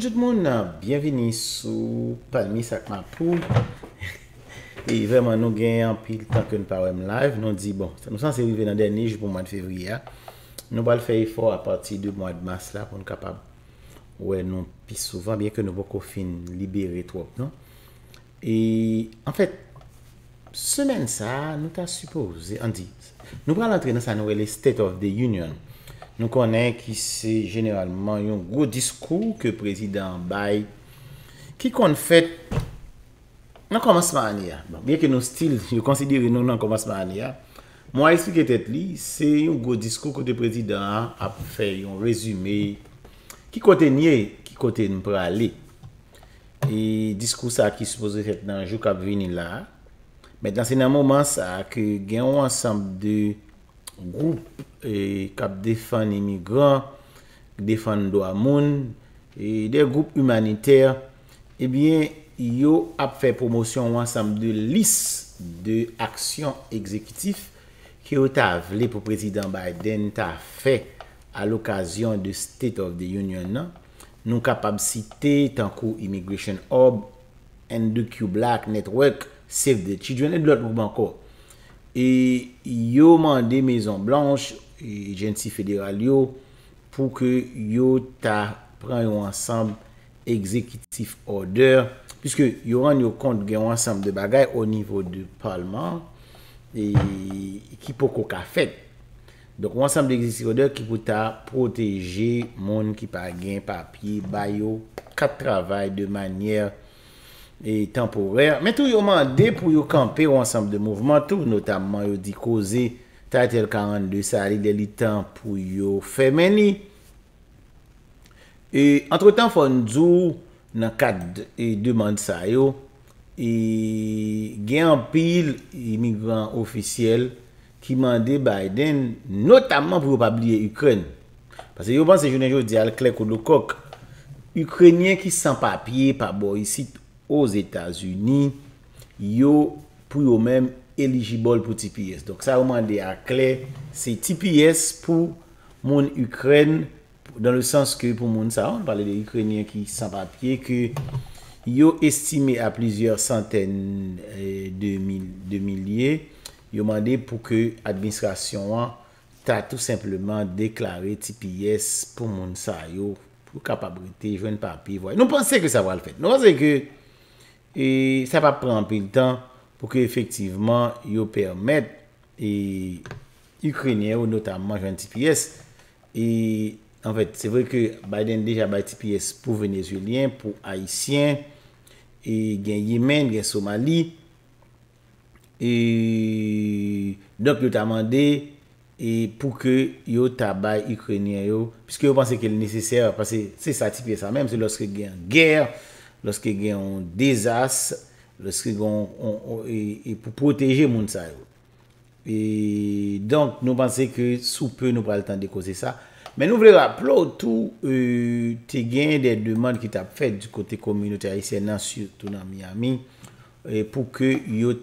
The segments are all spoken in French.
Bonjour tout le monde, bienvenue sur Palmi Sac Mapou. Et vraiment, nous gagnons pile tant que nous parlons live. Nous disons, bon, nous sommes arrivés dans le dernier jour pour le mois de février. Nous allons faire effort à partir du mois de mars là, pour nous capables. Ouais, nous, plus souvent, bien que nous beaucoup fin libérer trop. Non? Et en fait, semaine ça, nous t'a supposé, on dit, nous allons entrer dans sa nouvelle State of the Union. Nous connaissons que c'est généralement un gros discours que le président Baye qui qu'on fait dans le commencement année. Bon, bien que nos styles, je considère nous dans le commencement année. Moi, expliquer tête li, c'est un gros discours que le président a fait, un résumé qui contenait qui côté nous pour aller. Et discours ça qui supposé être dans le jour qui vient là. Maintenant, c'est dans un moment ça que gagne un ensemble de groupes et cap défend les migrants, défend droit moun et des groupes humanitaires, eh bien yo a fait promotion ensemble de liste de actions exécutives qui ont avlé pour président Biden t'a fait à l'occasion de State of the Union. Nous capable citer tant Immigration Hub, N2Q Black Network, Save the Children et d'autres groupes encore. Et yo mandé Maison Blanche et agency fédérale pour que yo ta prend un ensemble exécutif order puisque yo rend yo compte gain ensemble de bagaille au niveau du parlement et qui poko ka fait. Donc ensemble d'exécutif order qui pour ta protéger monde qui pa gain papier bayo quatre travail de manière et temporaire, mais tout yo mandé pour yo camper ensemble de mouvements tout notamment yo dit causer Title 42 ça il est temps pour yo fermer. Et entre-temps faut nous dans cadre et demande ça yo et gain en pile immigrants officiels qui mandé Biden notamment pour pas oublier Ukraine parce que yo pense journée jodi al clair que le coq ukrainien qui sans papier pas bon ici aux États-Unis, yo pour eux même éligible pour TPS. Donc ça demandé à clair, c'est TPS pour mon Ukraine dans le sens que pour mon ça on parle des Ukrainiens qui sans papier que yo estimé à plusieurs centaines de milliers, yo demandé pour que administration t'a tout simplement déclaré TPS pour mon ça yo pour capacité joindre papier. Nous pensons que ça va le faire. Nous pensons que et ça va prendre un peu de temps pour que effectivement ils permettent et Ukrainiens notamment un TPS et en fait c'est vrai que Biden déjà bat TPS pour Vénézuéliens, pour Haïtiens et gain Yémen, gain Somalie et donc ils ont demandé et pour que yo tabac Ukrainiens yo puisque vous pensez qu'il est nécessaire parce que c'est ça TPS ça même c'est lorsque il y a une guerre lorsque il y a un désastre, lorsque et pour protéger les gens. Et donc, nous pensons que sous peu, nous n'avons pas le temps de causer ça. Mais nous voulons rappeler tout, tu as des demandes qui t'ont faites du côté communauté haïtienne, surtout dans Miami, pour que vous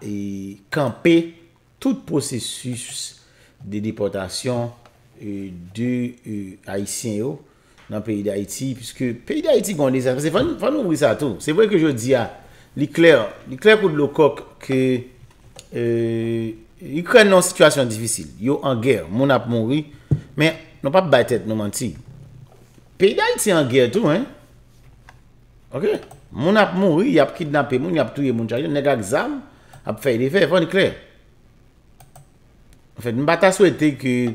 ayez campé tout processus de déportation de Haïtiens. Dans le pays d'Haïti, puisque le pays d'Haïti a des affaires. Il faut nous ouvrir ça tout. C'est vrai que je dis, il est clair pour le coq que l'Ukraine est dans une situation difficile. Il est en guerre, il a mouru, mais nous ne pouvons pas battre tête, nous mentir. Le pays d'Haïti est en guerre tout. Hein? Ok? Il a mouru, il a kidnappé, il a tué, il a exam, il a fait des faits. Il faut être clair. En fait, nous ne pouvons pas souhaiter que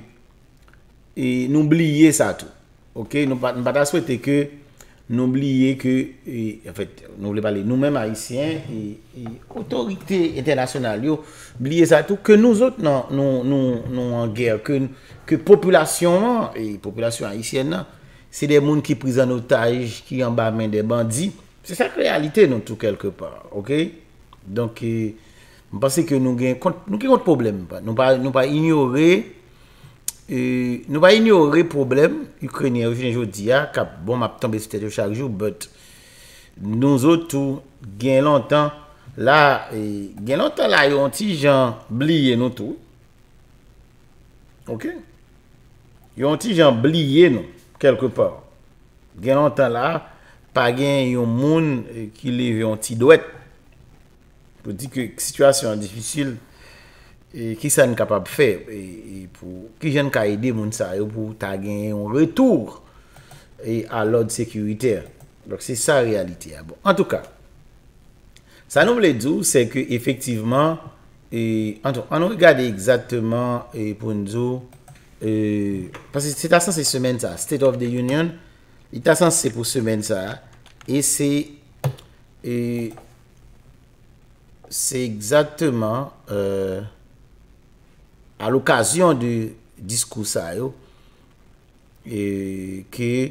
nous oublions ça tout. OK, nous ne pas souhaiter que nous oublions que en fait nous voulons parler nous-mêmes haïtiens et autorités internationales oublier ça tout que nous autres nous en guerre que population et population haïtienne c'est des gens qui pris en otage qui en bas main des bandits, c'est ça la réalité nous tout quelque part. OK? Donc je pense que nous avons un problème, nous pas ignorer. Nous pas ignorer problème ukrainien aujourd'hui cap bon m'a tomber sur tête chaque jour but nous autres gain longtemps là yon ti gens blier nous tout. OK, yon ti gens blier nous quelque part gain longtemps là pas gain un monde qui lève un petit doigt pour dire que situation difficile et qui ça capable faire et pour qui jeune ka aider monde ça pour ta gagner un retour et à l'ordre sécuritaire. Donc c'est ça la réalité. Bon, en tout cas, ça nous voulait dire c'est que effectivement et on regarde exactement et pour nous parce que c'est à ça cette semaine ça State of the Union, il t'a censé pour semaine ça et c'est exactement à l'occasion du discours ça yo et que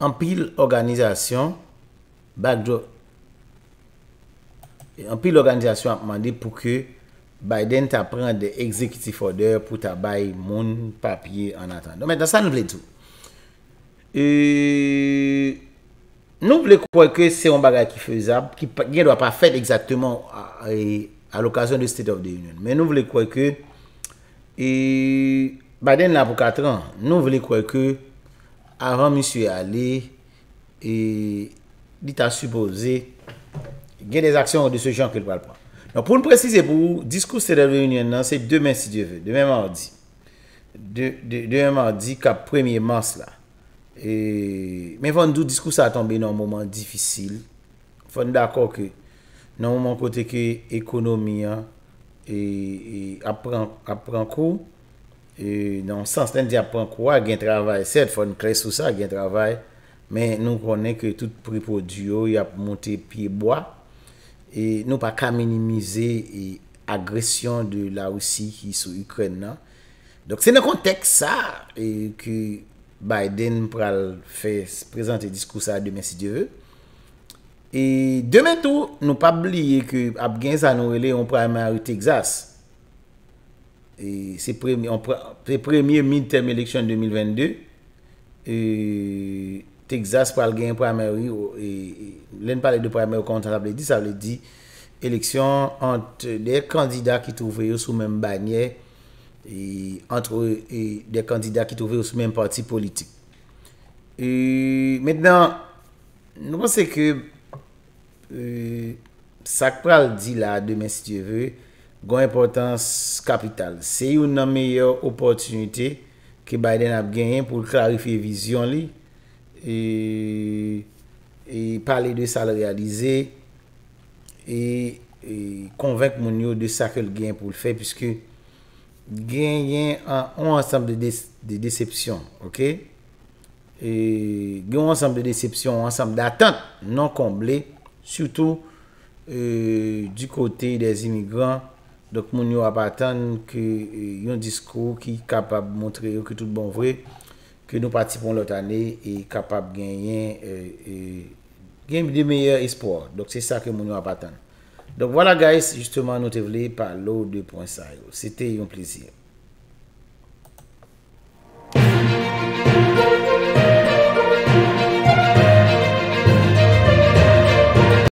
en pile organisation backdoor en pile organisation a demandé pour que Biden t'a prend des executive order pour ta bail mon papier en attendant. Mais dans ça nous voulons tout. Nous voulons croire que c'est un bagage qui faisable qui ne doit pas faire exactement à l'occasion de State of the Union. Mais nous voulons croire que Biden là pour 4 ans. Nous voulons croire que avant monsieur aller et il t'a supposé il y a des actions de ce genre qu'il va prendre. Donc pour nous préciser, pour vous, discours de la réunion, c'est demain si Dieu veut, demain mardi. Demain mardi, 1er mars. Là. Et, mais le discours ça a tombé dans un moment difficile. Il faut être d'accord que dans un moment côté que l'économie apprend cours, dans le sens d'un apprend cours, il y a un travail, certes, il faut une clé sur ça, il y a un travail, mais nous connaissons que tout prix produit, il y a monté pied bois. Et nous pas qu'à minimiser l'agression de la Russie qui est sur l'Ukraine. Donc c'est dans le contexte ça et que Biden pral fait présenter discours ça demain si Dieu veut. Et demain tout, nous pas oublier que Abgains a nous relé en primaire au Texas. Et c'est premier midterm election 2022. Et Texas pour gagner primaire et l'un parle de primaire contre ça veut dire élection entre des candidats qui trouvaient sous même bannière et entre et des candidats qui trouvaient sous même parti politique. Et maintenant nous pensons que ça pral dit là demain si Dieu veut gon importance capitale. C'est une meilleure opportunité que Biden a gagné pour clarifier vision li. Et parler de ça, le réaliser et convaincre mon yo de ça que le gain pour le faire, puisque gain un ensemble de déceptions, ok? Et un ensemble de déceptions, un ensemble d'attentes non comblées, surtout du côté des immigrants. Donc, mon yo attend que un discours qui est capable de montrer que tout bon vrai. Que nous participons l'autre année et capable de gagner des meilleurs espoirs. Donc c'est ça que nous avons attendu. Donc voilà guys, justement nous te voulons parler de point ça. C'était un plaisir.